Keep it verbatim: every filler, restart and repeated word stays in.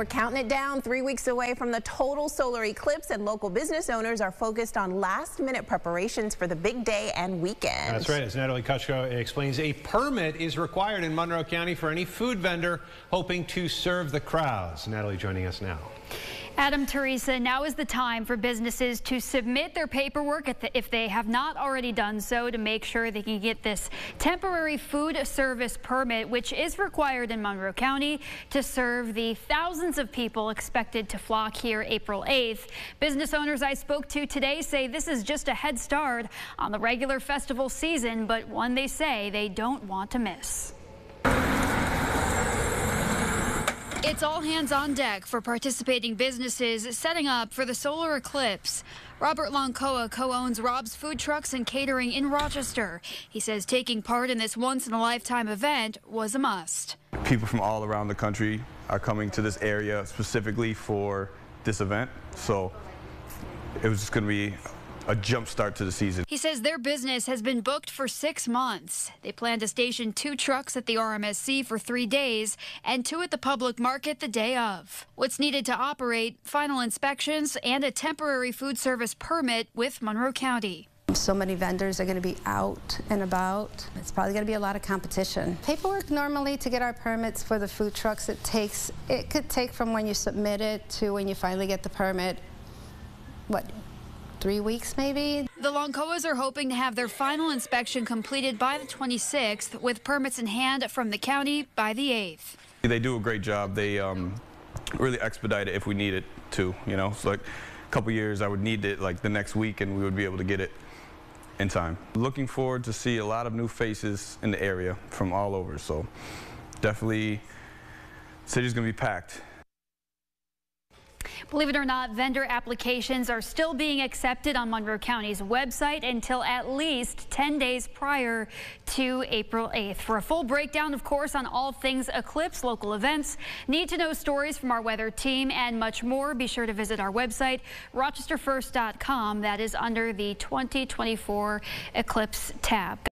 We're counting it down, three weeks away from the total solar eclipse, and local business owners are focused on last-minute preparations for the big day and weekend. That's right. As Natalie Katschko explains, a permit is required in Monroe County for any food vendor hoping to serve the crowds. Natalie joining us now. Adam, Teresa, now is the time for businesses to submit their paperwork if they have not already done so to make sure they can get this temporary food service permit, which is required in Monroe County to serve the thousands of people expected to flock here April eighth. Business owners I spoke to today say this is just a head start on the regular festival season, but one they say they don't want to miss. It's all hands on deck for participating businesses setting up for the solar eclipse. Robert Longcore co-owns Rob's Food Trucks and Catering in Rochester. He says taking part in this once-in-a-lifetime event was a must. People from all around the country are coming to this area specifically for this event, so it was just going to be a jump start to the season. He says their business has been booked for six months. They plan to station two trucks at the R M S C for three days and two at the public market the day of. What's needed to operate: final inspections and a temporary food service permit with Monroe County. So many vendors are going to be out and about. It's probably going to be a lot of competition. Paperwork normally to get our permits for the food trucks, it takes, it could take from when you submit it to when you finally get the permit, what, three weeks maybe? The Longcores are hoping to have their final inspection completed by the twenty-sixth with permits in hand from the county by the eighth. They do a great job. They um, really expedite it if we need it to, you know. So like a couple years I would need it like the next week and we would be able to get it in time. Looking forward to see a lot of new faces in the area from all over, so definitely the city's gonna be packed. Believe it or not, vendor applications are still being accepted on Monroe County's website until at least ten days prior to April eighth. For a full breakdown, of course, on all things eclipse, local events, need to know stories from our weather team, and much more, be sure to visit our website, rochester first dot com. That is under the twenty twenty-four Eclipse tab.